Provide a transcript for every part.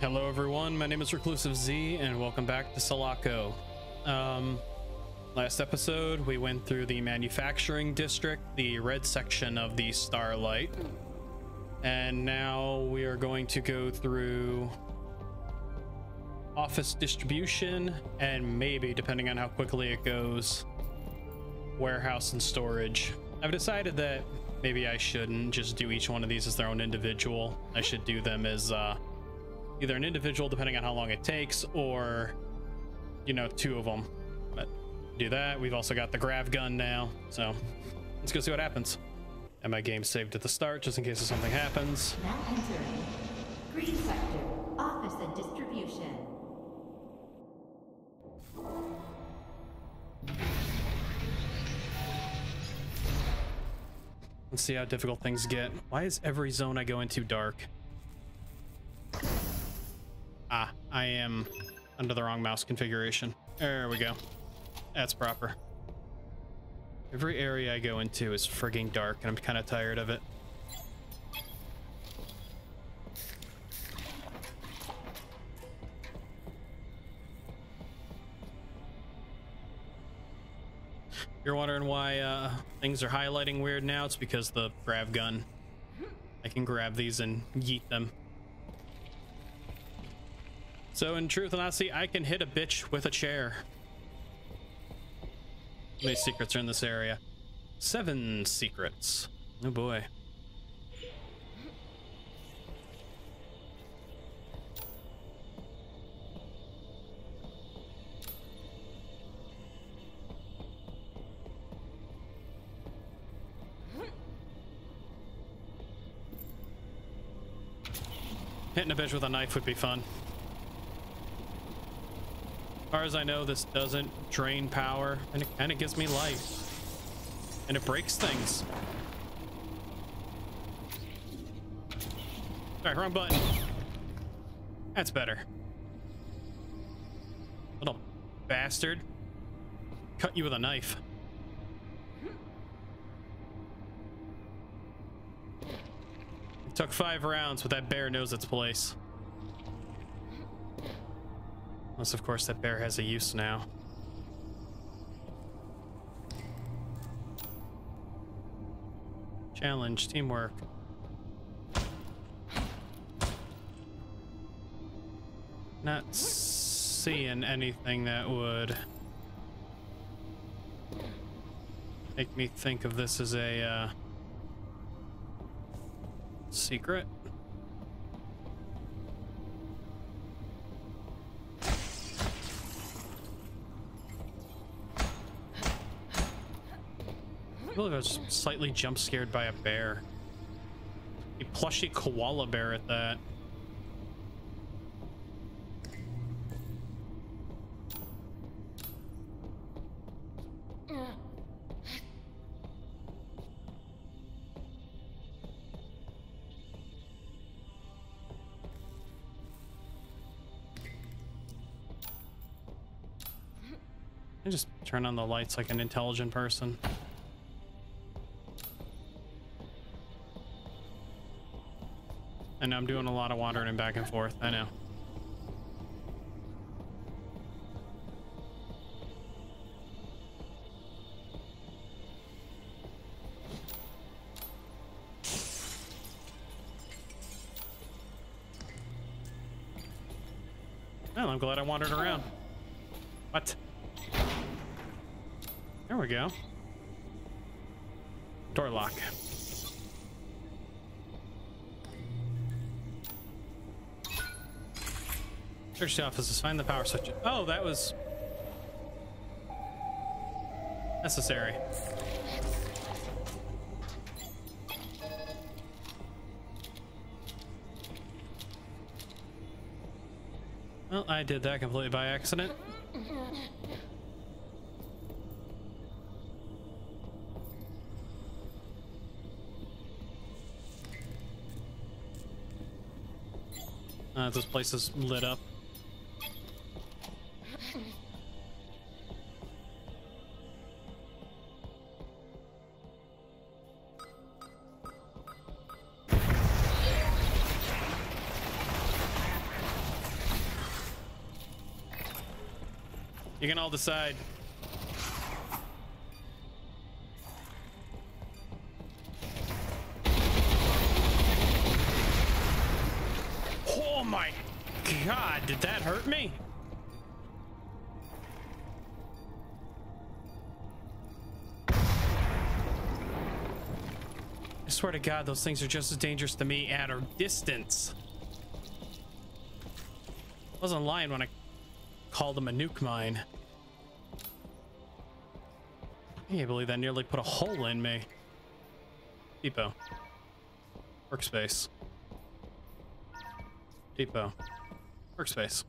Hello everyone, my name is Reclusive Z and welcome back to Selaco. Last episode we went through the manufacturing district, the red section of the Starlight, and now we are going to go through office distribution and maybe, depending on how quickly it goes, warehouse and storage. I've decided that maybe I shouldn't just do each one of these as their own individual. I should do them as either an individual, depending on how long it takes, or, you know, two of them. But do that. We've also got the grav gun now, so let's go see what happens. And my game saved at the start, just in case if something happens. Now entering green sector, office and distribution. Let's see how difficult things get. Why is every zone I go into dark? Ah, I am under the wrong mouse configuration. There we go. That's proper. Every area I go into is frigging dark, and I'm kind of tired of it. If you're wondering why things are highlighting weird now, it's because the grav gun. I can grab these and yeet them. So in truth and honesty, I can hit a bitch with a chair. How many secrets are in this area? 7 secrets. Oh boy. Hitting a bitch with a knife would be fun. As far as I know, this doesn't drain power, and it kind of gives me life, and it breaks things. Alright, wrong button. That's better. Little bastard. Cut you with a knife. It took 5 rounds, but that bear knows its place. Unless, of course, that bear has a use now. Challenge, teamwork. Not seeing anything that would make me think of this as a secret. I believe I was slightly jump scared by a bear. A plushy koala bear at that. I just turn on the lights like an intelligent person. And I'm doing a lot of wandering back and forth, I know. Well, I'm glad I wandered around. What? There we go. Door lock. Search the offices, find the power switch. Oh, that was necessary. Well, I did that completely by accident. This place is lit up. You can all decide. Oh my God, did that hurt me? I swear to God, those things are just as dangerous to me at a distance. I wasn't lying when I called them a nuke mine. I can't believe that nearly put a hole in me. Depot. Workspace. Depot. Workspace.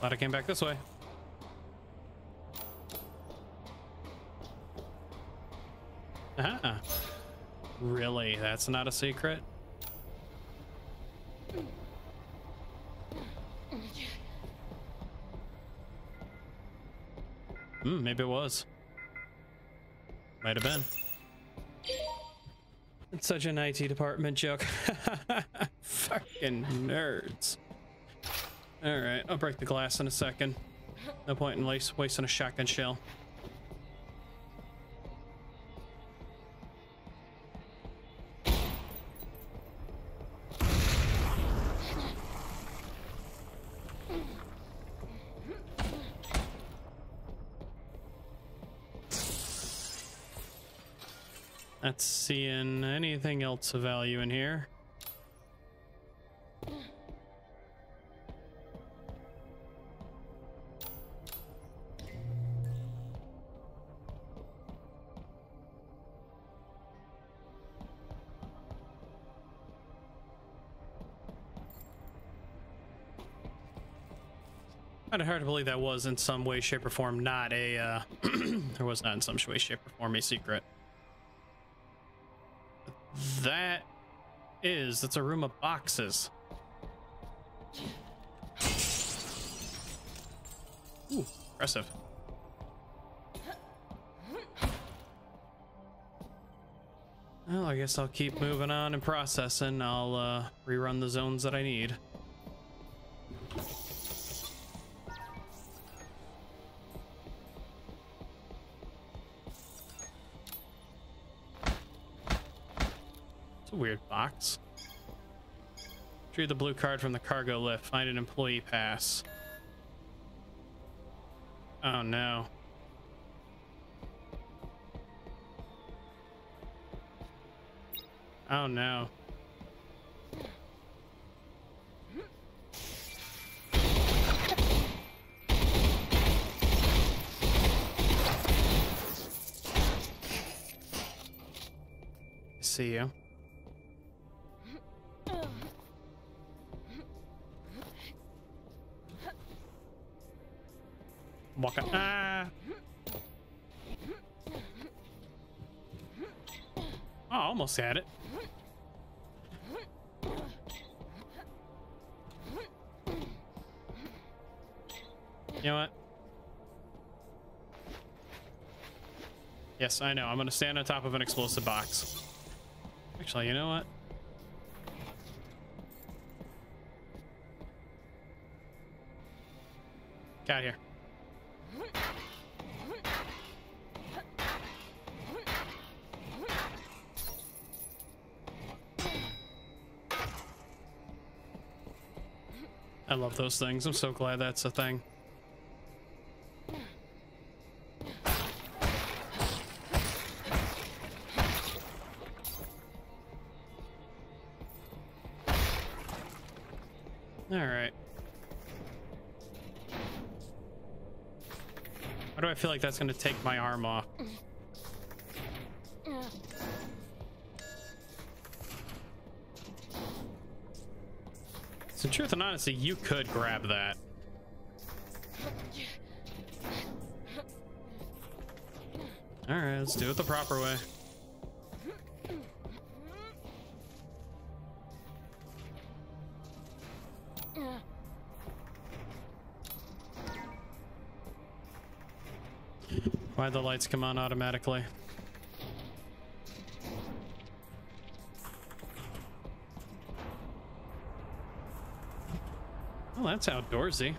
Glad I came back this way. Uh-huh. Really? That's not a secret? Hmm, maybe it was. Might have been. It's such an IT department joke. Fucking nerds. All right, I'll break the glass in a second. No point in wasting a shotgun shell. Not seeing anything else of value in here. Kind of hard to believe that was in some way, shape, or form not a, there was not in some way, shape, or form a secret. That is, that's a room of boxes. Ooh, impressive. Well, I guess I'll keep moving on and processing. I'll rerun the zones that I need. Weird box. Retrieve the blue card from the cargo lift. Find an employee pass. Oh no. Oh no. See you. Walk up. Ah. Oh, I almost had it. You know what? Yes, I know. I'm going to stand on top of an explosive box. Actually, you know what? Get out of here. I love those things. I'm so glad that's a thing. All right. Why do I feel like that's going to take my arm off? So truth and honesty, you could grab that. All right, let's do it the proper way. Why'd the lights come on automatically? Well, that's outdoorsy. I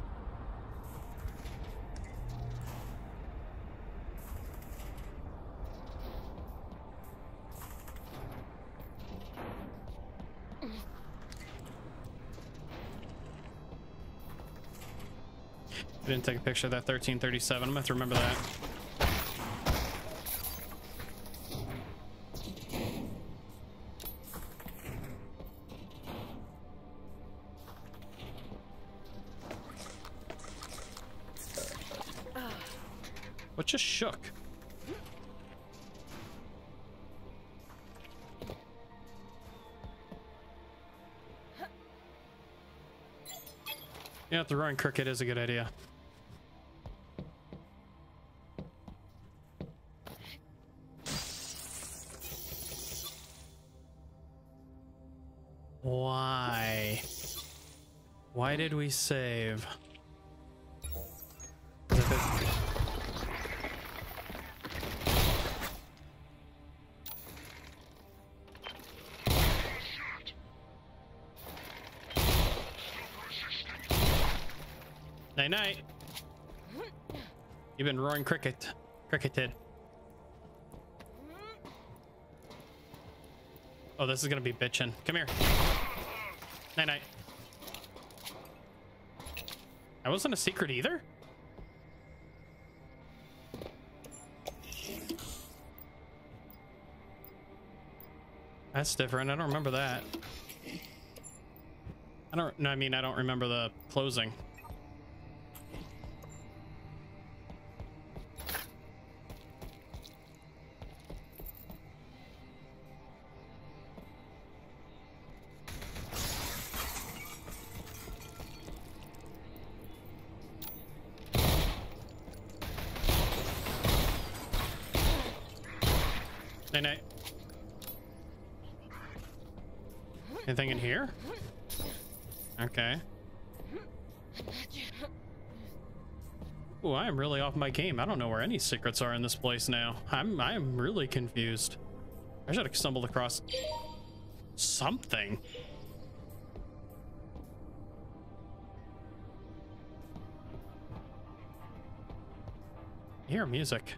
didn't take a picture of that 1337. I'm gonna have to remember that. What just shook? Yeah, the roaring cricket is a good idea. Why did we save? Night night. You've been roaring cricketed. Oh, this is gonna be bitchin'. Come here. Night night. That wasn't a secret either? That's different. I don't remember that. I don't remember the closing. Anything in here? Okay. Oh, I am really off my game. I don't know where any secrets are in this place now. I am really confused. I should have stumbled across something. I hear music.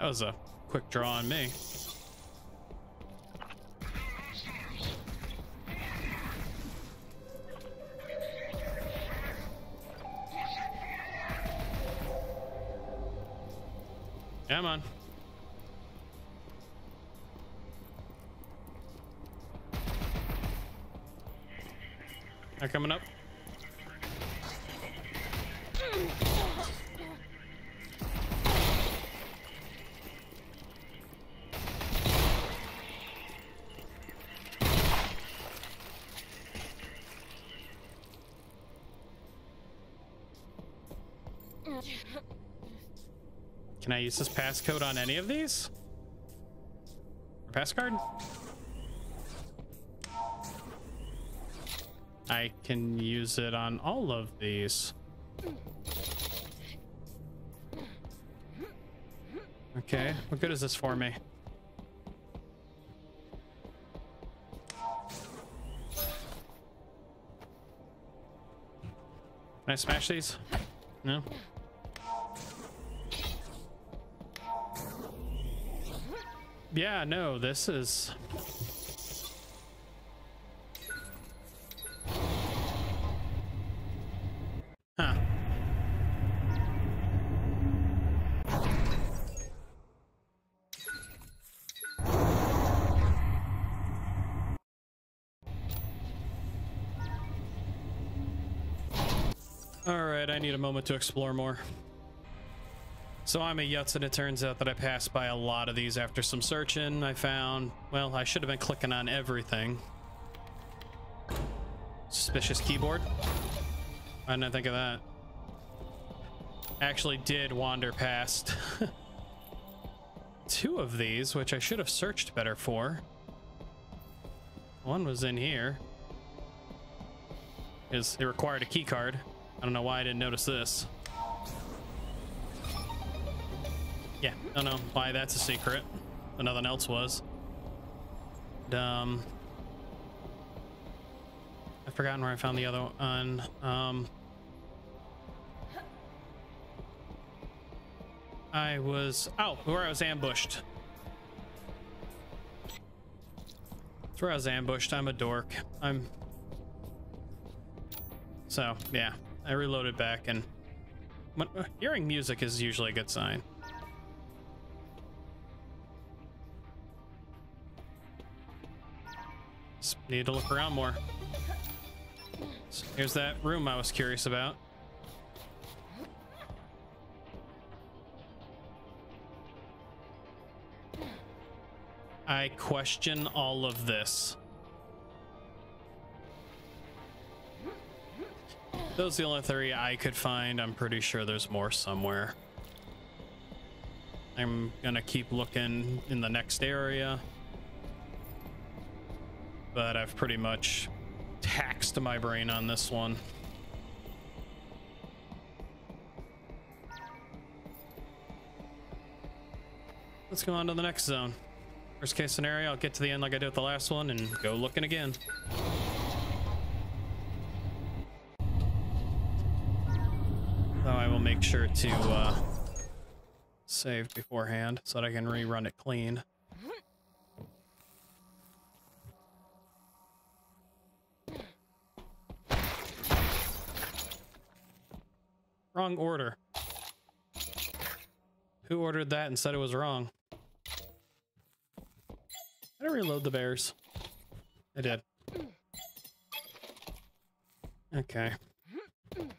That was a quick draw on me. Come on. They're coming up. Can I use this passcode on any of these? Or passcard? I can use it on all of these. Okay, what good is this for me? Can I smash these? No. Yeah, no, this is... Huh. All right, I need a moment to explore more. So I'm a yutz, and it turns out that I passed by a lot of these after some searching. I found, well, I should have been clicking on everything. Suspicious keyboard. I didn't think of that. Actually did wander past two of these, which I should have searched better for. One was in here. It required a key card. I don't know why I didn't notice this. Yeah, I don't know why that's a secret, but nothing else was. I've forgotten where I found the other one. I was where I was ambushed. That's where I was ambushed. I'm a dork. So yeah, I reloaded back, and when, hearing music is usually a good sign. Just need to look around more. So here's that room I was curious about. I question all of this. Those are the only three I could find. I'm pretty sure there's more somewhere. I'm gonna keep looking in the next area, but I've pretty much taxed my brain on this one. Let's go on to the next zone. Worst case scenario, I'll get to the end like I did with the last one and go looking again. So I will make sure to save beforehand so that I can rerun it clean. Wrong order. Who ordered that and said it was wrong? Did I reload the bears? I did. Okay. I'm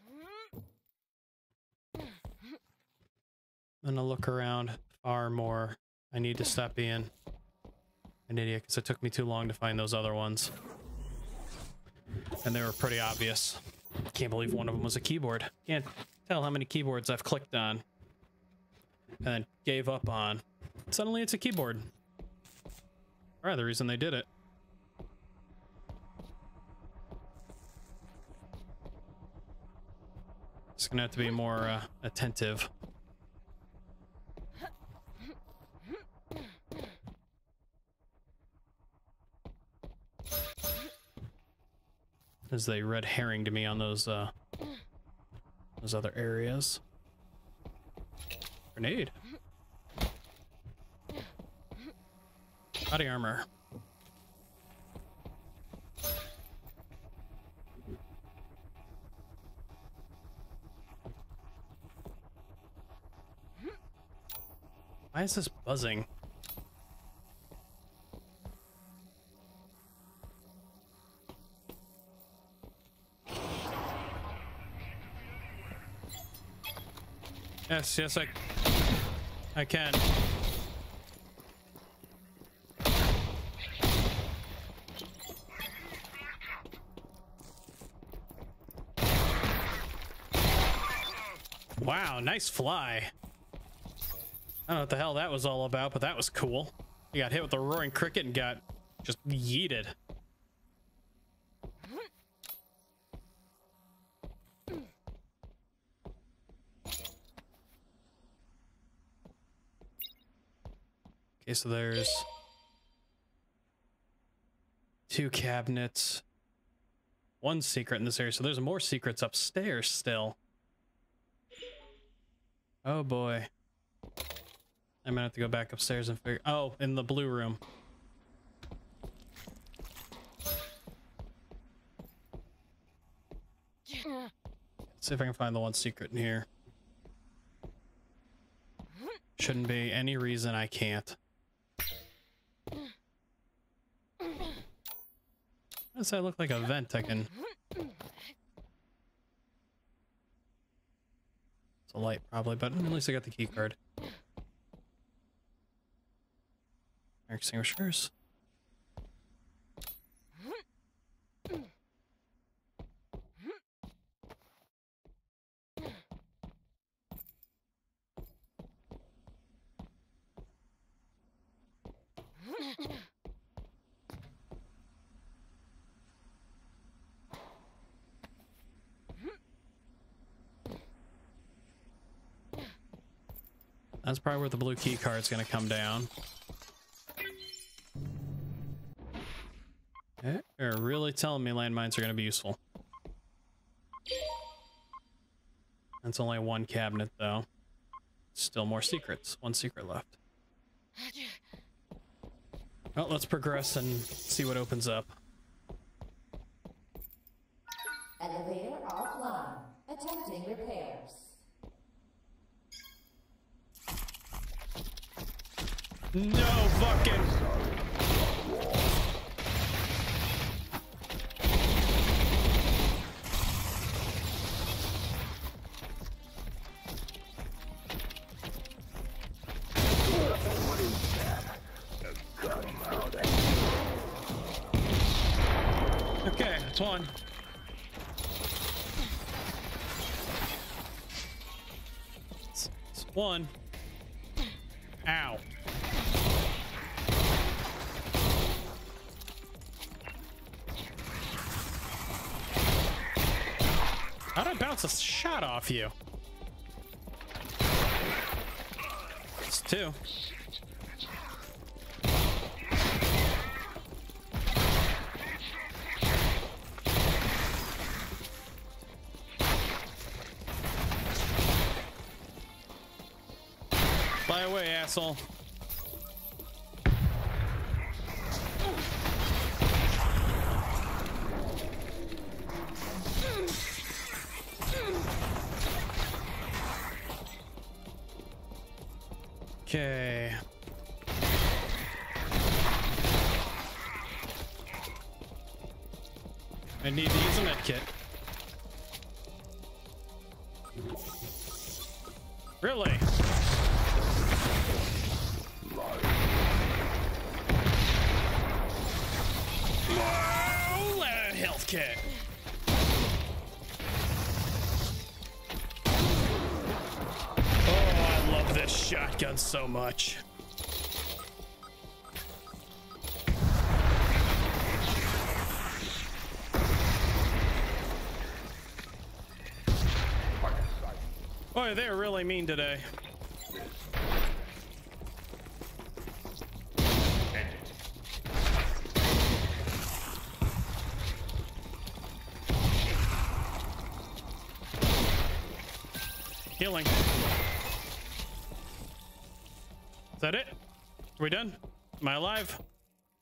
gonna look around far more. I need to stop being an idiot because it took me too long to find those other ones. And they were pretty obvious. Can't believe one of them was a keyboard. Can't tell how many keyboards I've clicked on and then gave up on. Suddenly it's a keyboard. Or the reason they did it. Just gonna have to be more attentive. As they red herring to me on those other areas. Grenade. Body armor. Why is this buzzing? Yes, yes, I can. Wow, nice fly. I don't know what the hell that was all about, but that was cool. You got hit with a roaring cricket and got just yeeted. Okay, so there's two cabinets, one secret in this area, so there's more secrets upstairs still. Oh boy. I'm gonna have to go back upstairs and figure. Oh, in the blue room. Let's see if I can find the one secret in here. Shouldn't be any reason I can't. Does that look like a vent I can? It's a light probably, but at least I got the key card. Fire extinguishers. That's probably where the blue key card's gonna come down. They're really telling me landmines are gonna be useful. That's only one cabinet though. Still more secrets. One secret left. Well, let's progress and see what opens up. Elevator offline. Attempting repairs. No fucking. What is that? A gun mouth. Okay, that's one. It's one. Ow. How'd I bounce a shot off you? It's two. Fly away, asshole. Okay. I need to use a med kit. Really? Whoa, a health kit. This shotgun so much. Boy, they're really mean today. Healing. Is that it? Are we done? Am I alive? I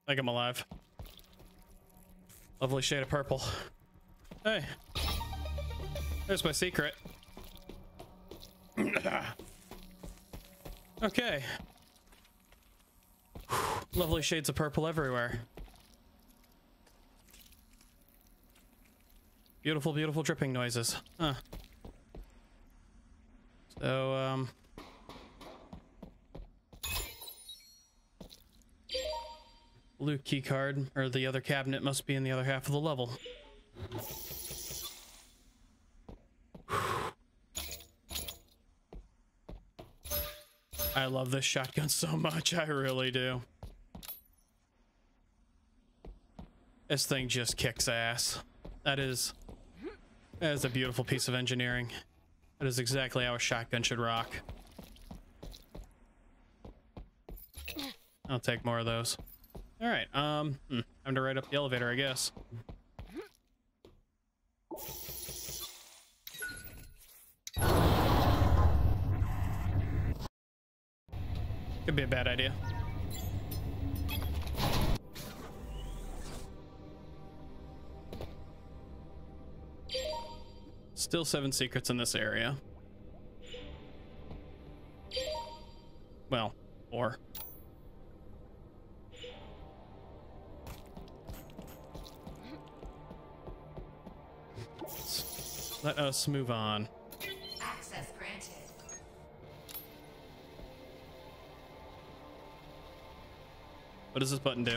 think I'm alive. Lovely shade of purple. Hey. There's my secret. Okay. Whew. Lovely shades of purple everywhere. Beautiful, beautiful dripping noises. Huh. So, blue key card, or the other cabinet must be in the other half of the level. I love this shotgun so much, I really do. This thing just kicks ass. That is a beautiful piece of engineering. That is exactly how a shotgun should rock. I'll take more of those. All right, time to ride up the elevator, I guess. Could be a bad idea. Still 7 secrets in this area. Well, 4. Let us move on. Access granted. What does this button do?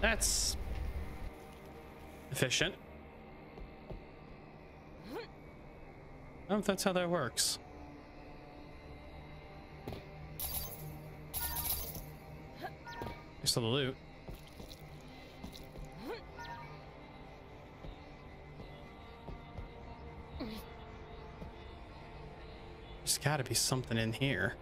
That's efficient. I don't know if that's how that works. Of the loot. There's got to be something in here.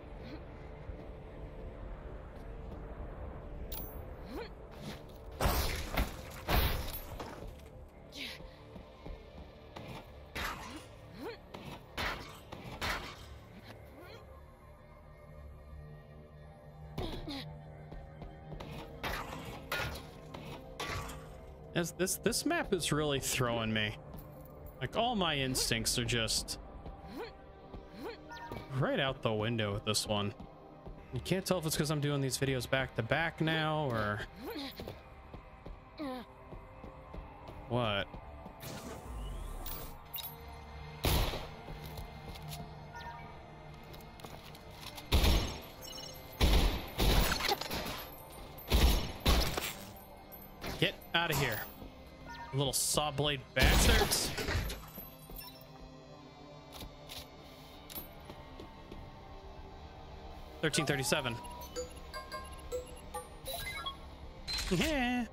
This map is really throwing me. Like, all my instincts are just right out the window with this one. You can't tell if it's because I'm doing these videos back to back now or what. Get out of here, little saw blade bastards. $13.37. Yeah.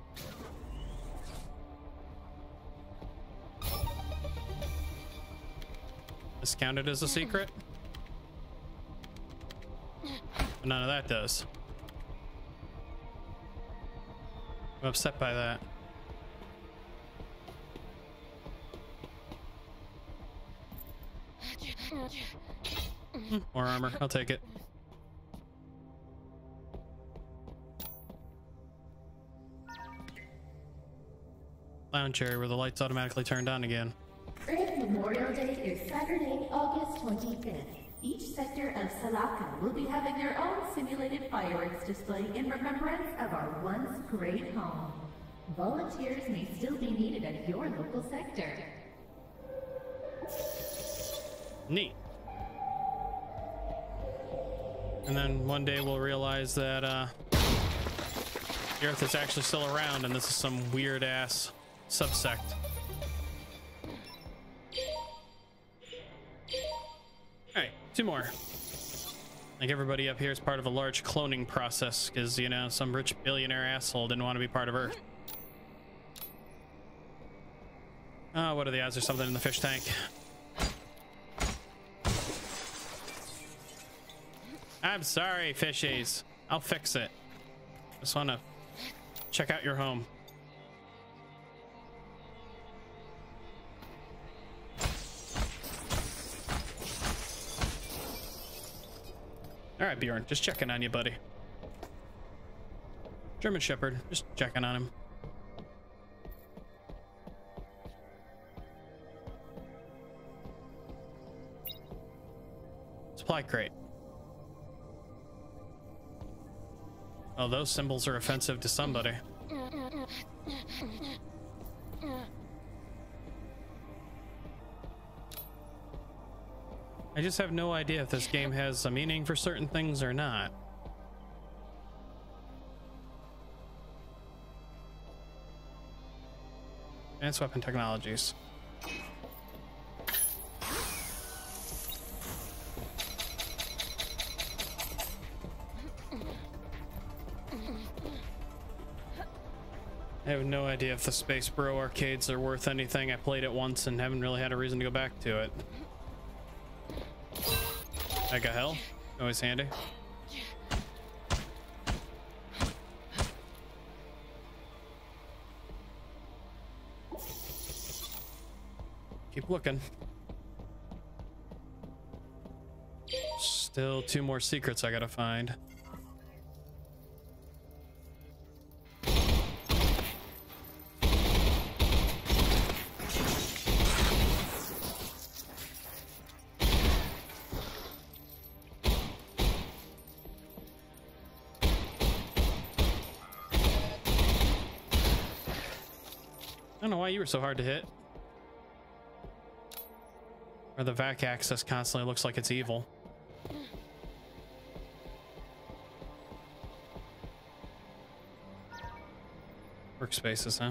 This counted as a secret? None of that does. I'm upset by that. More armor. I'll take it. Lounge area where the lights automatically turned on again. Earth Memorial Day is Saturday, August 25th. Each sector of Selaco will be having their own simulated fireworks display in remembrance of our once great home. Volunteers may still be needed at your local sector. Neat. And then one day we'll realize that the Earth is actually still around and this is some weird ass subsect. Alright, two more. Like, everybody up here is part of a large cloning process because, you know, some rich billionaire asshole didn't want to be part of Earth. Oh, what are the odds there's something in the fish tank? I'm sorry, fishies. I'll fix it. Just want to check out your home. All right, Bjorn, just checking on you, buddy. German Shepherd, just checking on him. Supply crate. Oh, those symbols are offensive to somebody. I just have no idea if this game has a meaning for certain things or not. Advanced weapon technologies. I have no idea if the Space Bro arcades are worth anything. I played it once and haven't really had a reason to go back to it. Like a hell, always handy. Keep looking. Still two more secrets I gotta find. You were so hard to hit. Or the vac access constantly looks like it's evil. Workspaces, huh?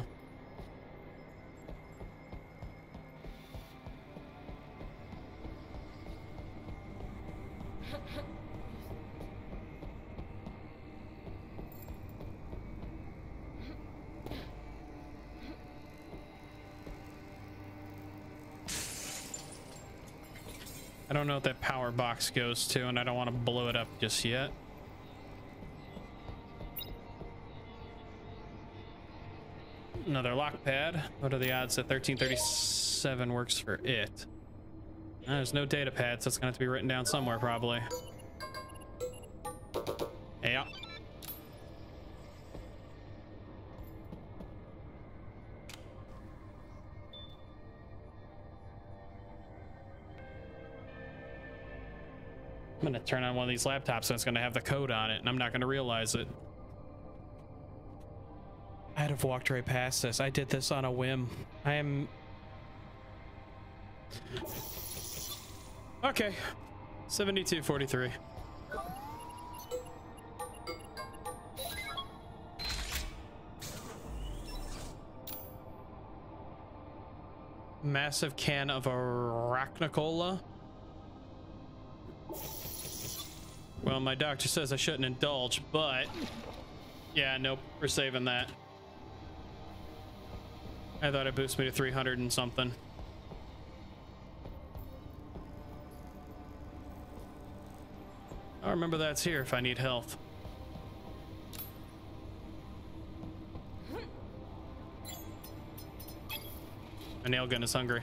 I don't know what that power box goes to, and I don't want to blow it up just yet. Another lock pad. What are the odds that 1337 works for it? There's no data pad, so it's going to have to be written down somewhere, probably. Yeah. I'm gonna turn on one of these laptops and it's gonna have the code on it and I'm not gonna realize it. I'd have walked right past this. I did this on a whim. I am... Okay. 7243. Massive can of Arachnacola. Well, my doctor says I shouldn't indulge, but yeah, nope, we're saving that. I thought it boosts me to 300 and something. I'll remember that's here if I need health. My nail gun is hungry.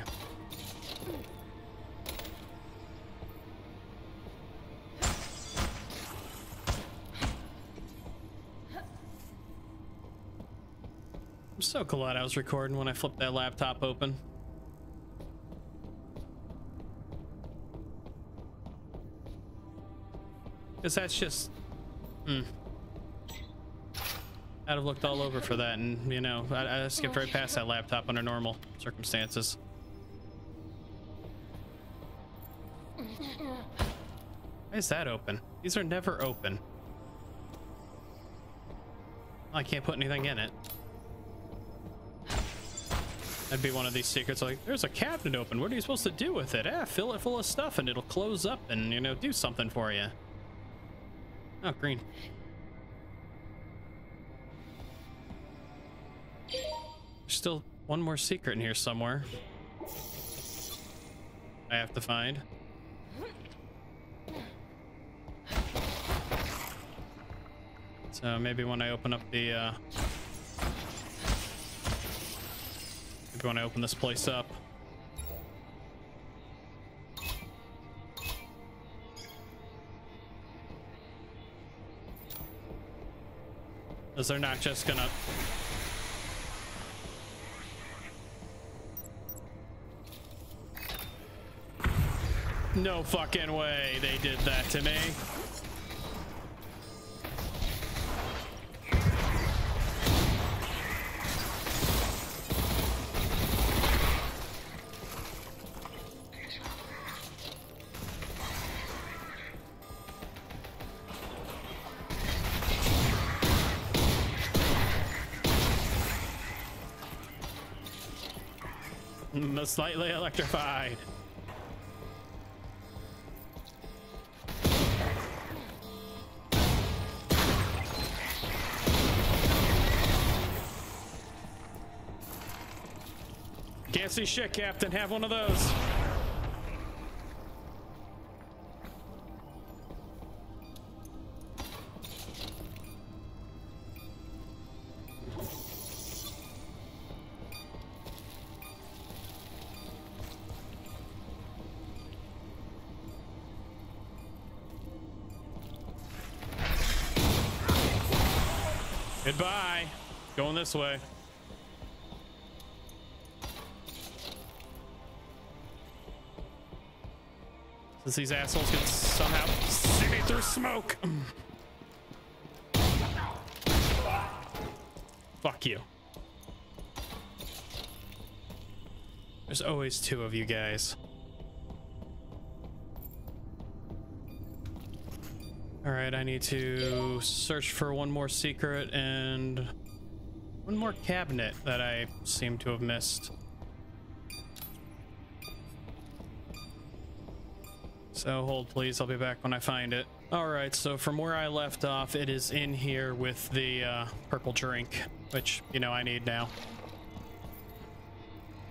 I'm so glad I was recording when I flipped that laptop open. Because that's just... I'd have looked all over for that, and, you know, I skipped right past that laptop under normal circumstances. Why is that open? These are never open. I can't put anything in it. That'd be one of these secrets, like, there's a cabinet open, what are you supposed to do with it? Ah, fill it full of stuff and it'll close up and, you know, do something for you. Oh, green. There's still one more secret in here somewhere. I have to find. So maybe when I open up the, when I open this place up. Because they're not just gonna... No fucking way they did that to me. Slightly electrified. Can't see shit, Captain. Have one of those. Goodbye. Going this way. Since these assholes can somehow see me through smoke. Fuck you. There's always two of you guys. All right, I need to search for one more secret and one more cabinet that I seem to have missed. So hold, please. I'll be back when I find it. All right, so from where I left off, it is in here with the purple drink, which, you know, I need now.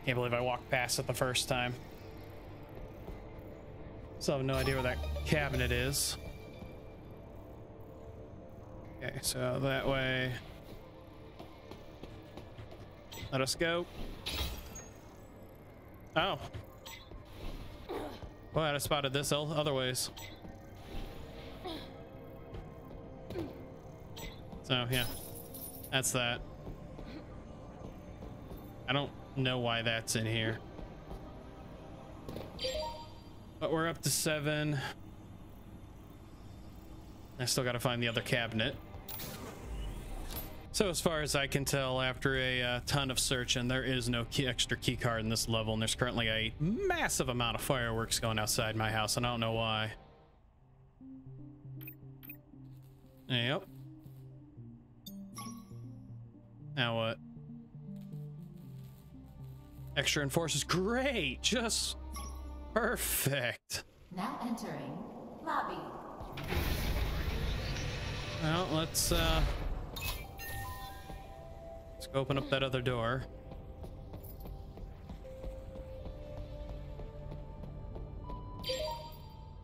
Can't believe I walked past it the first time. Still have no idea where that cabinet is. Okay, so that way. Let us go. Oh. Glad I spotted this other ways. So, yeah. That's that. I don't know why that's in here. But we're up to 7. I still gotta find the other cabinet. So as far as I can tell, after a ton of searching, there is no extra key card in this level, and there's currently a massive amount of fireworks going outside my house, and I don't know why. Yep. Now what? Extra enforcers, great, just perfect. Now entering lobby. Well, let's go open up that other door.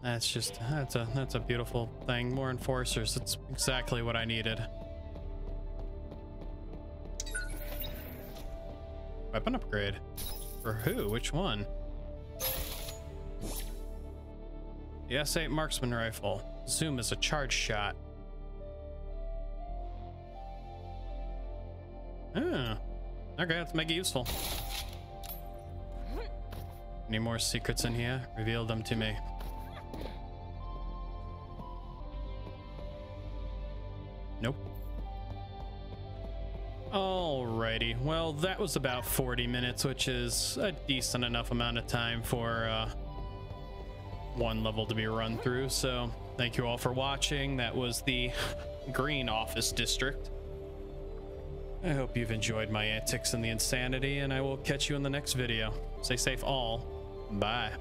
That's a beautiful thing. More enforcers. That's exactly what I needed. Weapon upgrade. For who? Which one? The S8 marksman rifle. Zoom is a charge shot. Oh, okay, let's make it useful. Any more secrets in here? Reveal them to me. Nope. Alrighty, well, that was about 40 minutes, which is a decent enough amount of time for one level to be run through. So thank you all for watching. That was the Green Office District. I hope you've enjoyed my antics and the insanity, and I will catch you in the next video. Stay safe all. Bye.